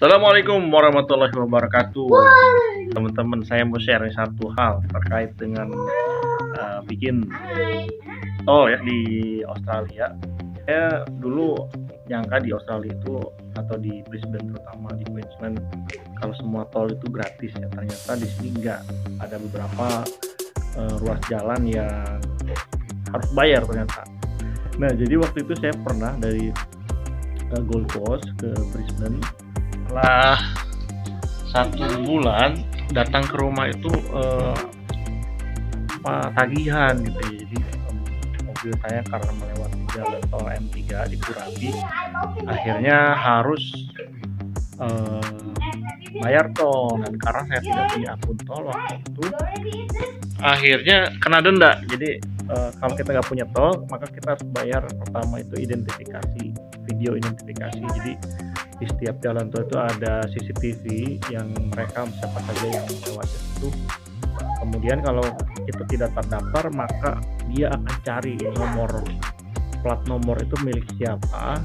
Assalamualaikum warahmatullahi wabarakatuh. Teman-teman, saya mau share satu hal terkait dengan bikin tol ya di Australia. Saya dulu nyangka di Australia itu, atau di Brisbane terutama, di Queensland, kalau semua tol itu gratis ya. Ternyata di sini enggak. Ada beberapa ruas jalan yang harus bayar ternyata. Nah, jadi waktu itu saya pernah dari Gold Coast ke Brisbane. Setelah 1 bulan datang ke rumah itu tagihan gitu ya. Jadi mobil saya karena melewati jalan tol M3 dikurangi, akhirnya harus bayar tol. Dan karena saya tidak punya akun tol waktu itu, akhirnya kena denda. Jadi kalau kita nggak punya tol, maka kita harus bayar. Pertama itu identifikasi, video identifikasi. Jadi di setiap jalan tol itu ada CCTV yang merekam siapa saja yang melewati itu. Kemudian kalau itu tidak terdaftar, maka dia akan cari plat nomor itu milik siapa,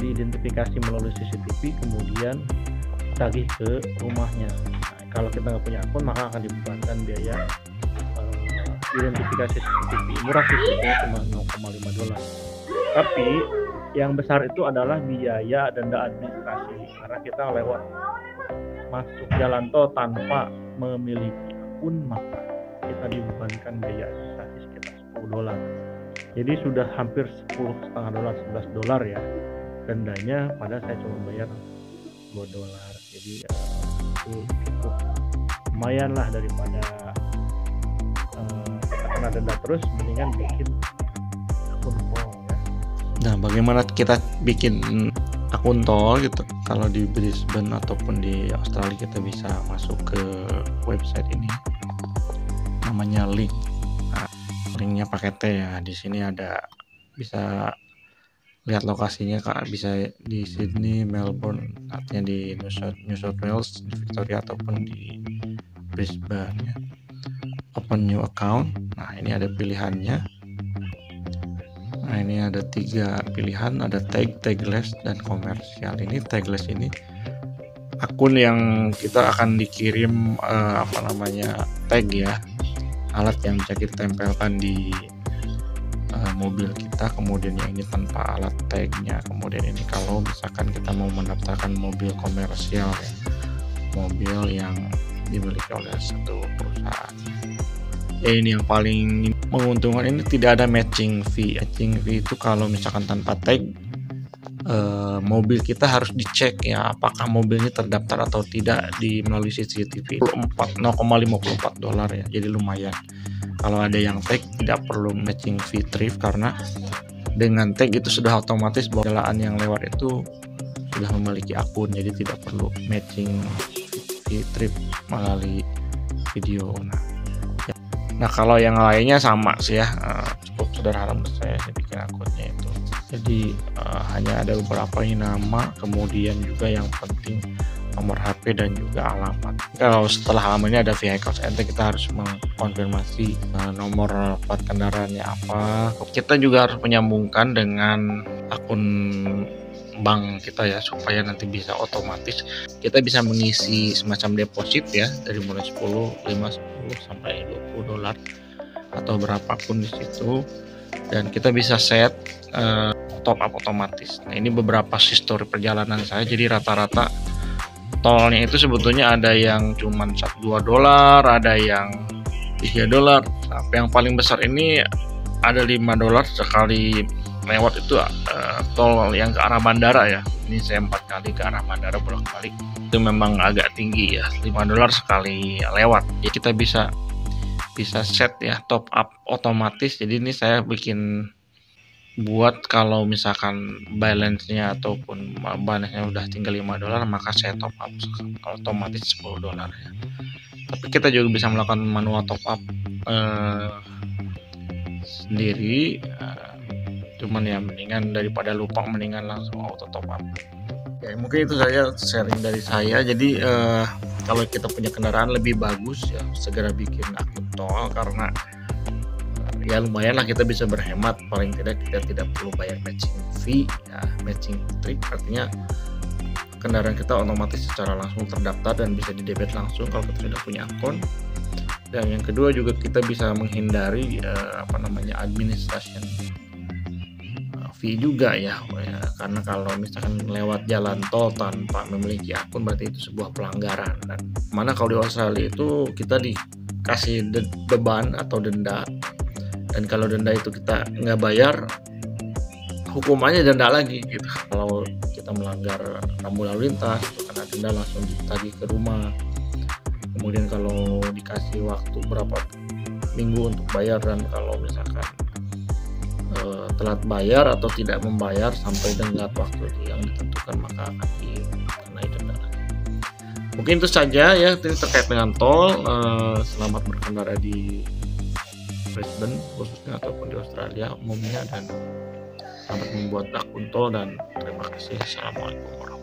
diidentifikasi melalui CCTV, kemudian tagih ke rumahnya. Nah, kalau kita nggak punya akun, maka akan dibebankan biaya identifikasi CCTV. Murah sih, cuma $0.5. Tapi yang besar itu adalah biaya denda administrasi, karena kita lewat masuk jalan tol tanpa memiliki akun, maka kita dibebankan biaya administrasi sekitar $10. Jadi sudah hampir $10,5, $11 ya dendanya, pada saya cuma bayar $2. Jadi itu cukup lumayan lah, daripada kita kena denda terus, mendingan bikin akun tol ya. Nah, bagaimana kita bikin akun tol gitu? Kalau di Brisbane ataupun di Australia, kita bisa masuk ke website ini, namanya link. Nah, linknya pakai T ya. Di sini ada, bisa lihat lokasinya Kak, bisa di Sydney, Melbourne, artinya di New South Wales, di Victoria ataupun di Brisbane ya. Open new account. Nah, ini ada pilihannya. Nah, ini ada 3 pilihan, ada tag, tagless, dan komersial. Ini tagless ini akun yang kita akan dikirim tag ya, alat yang bisa kita tempelkan di mobil kita. Kemudian yang ini tanpa alat tagnya. Kemudian ini kalau misalkan kita mau mendaftarkan mobil komersial ya, mobil yang dimiliki oleh satu perusahaan. Ini yang paling menguntungkan, ini tidak ada matching fee. Matching fee itu kalau misalkan tanpa tag, mobil kita harus dicek ya, apakah mobilnya terdaftar atau tidak di melalui CCTV. $0.54 ya, jadi lumayan. Kalau ada yang tag, tidak perlu matching fee thrift, karena dengan tag itu sudah otomatis jalan yang lewat itu sudah memiliki akun, jadi tidak perlu matching fee thrift melalui video. Nah, kalau yang lainnya sama sih ya, cukup sederhana menurut saya bikin akunnya itu. Jadi hanya ada beberapa ini, nama, kemudian juga yang penting nomor HP dan juga alamat. Kalau setelah alamatnya ada vehicles entry, kita harus mengkonfirmasi nomor plat kendaraannya apa. Kita juga harus menyambungkan dengan akun bank kita ya, supaya nanti bisa otomatis kita bisa mengisi semacam deposit ya, dari mulai 5, 10 sampai $20 atau berapapun di situ. Dan kita bisa set top up otomatis. Nah, ini beberapa histori perjalanan saya. Jadi rata-rata tolnya itu sebetulnya ada yang cuma $2, ada yang $3. Yang paling besar ini ada $5 sekali lewat itu tol yang ke arah bandara ya. Ini saya 4 kali ke arah bandara bolak-balik, itu memang agak tinggi ya, $5 sekali lewat. Jadi kita bisa set ya, top up otomatis. Jadi ini saya bikin buat kalau misalkan balance-nya ataupun balance-nya udah tinggal $5, maka saya top up otomatis $10 ya. Tapi kita juga bisa melakukan manual top up sendiri, cuman ya mendingan daripada lupa, mendingan langsung auto top up ya. Mungkin itu saja sharing dari saya. Jadi kalau kita punya kendaraan lebih bagus ya, segera bikin akun tol, karena ya lumayan lah, kita bisa berhemat. Paling tidak kita tidak perlu bayar matching fee ya, matching trick, artinya kendaraan kita otomatis secara langsung terdaftar dan bisa didebit langsung kalau kita tidak punya akun. Dan yang kedua juga kita bisa menghindari administration fee juga ya, karena kalau misalkan lewat jalan tol tanpa memiliki akun berarti itu sebuah pelanggaran. Dan mana kalau di Australia itu kita dikasih beban atau denda, dan kalau denda itu kita nggak bayar, hukumannya denda lagi gitu. Kalau kita melanggar rambu lalu lintas itu kena denda langsung ditagih ke rumah. Kemudian kalau dikasih waktu berapa minggu untuk bayar, dan kalau misalkan telat bayar atau tidak membayar sampai dengan waktu yang ditentukan maka akan dikenai denda. Mungkin itu saja ya terkait dengan tol. Selamat berkendara di Brisbane khususnya ataupun di Australia umumnya, dan selamat membuat akun tol, dan terima kasih. Assalamualaikum warahmatullahi wabarakatuh.